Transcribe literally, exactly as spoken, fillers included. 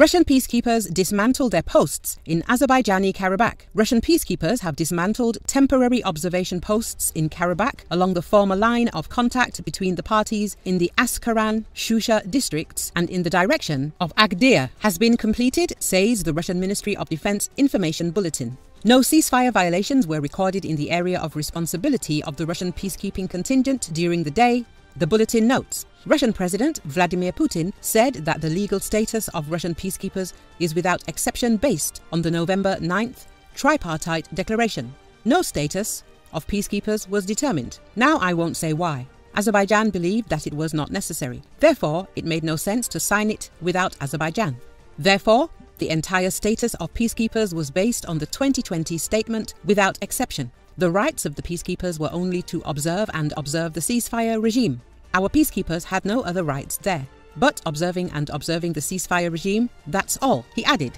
Russian peacekeepers dismantled their posts in Azerbaijani Karabakh. Russian peacekeepers have dismantled temporary observation posts in Karabakh along the former line of contact between the parties in the Askaran, Shusha districts and in the direction of Aghdara. Has been completed, says the Russian Ministry of Defense Information Bulletin. No ceasefire violations were recorded in the area of responsibility of the Russian peacekeeping contingent during the day, the bulletin notes. Russian President Vladimir Putin said that the legal status of Russian peacekeepers is without exception based on the November ninth tripartite declaration. No status of peacekeepers was determined. Now I won't say why. Azerbaijan believed that it was not necessary. Therefore, it made no sense to sign it without Azerbaijan. Therefore, the entire status of peacekeepers was based on the twenty twenty statement without exception. The rights of the peacekeepers were only to observe and observe the ceasefire regime. Our peacekeepers had no other rights there, but observing and observing the ceasefire regime, that's all, he added.